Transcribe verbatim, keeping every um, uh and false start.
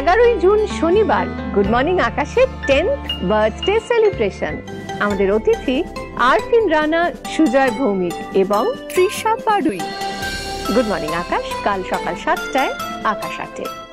এগারোই জুন শনিবার good morning আকাশের টেন্থ বার্থডে সেলিব্রেশন। আমাদের অতিথি আর্ফিন রানা, সুজয় ভৌমিক এবং त्रिशा पाड़ुई। गुड मर्निंग आकाश कल सकाल सातटाय आकाश आर्थे।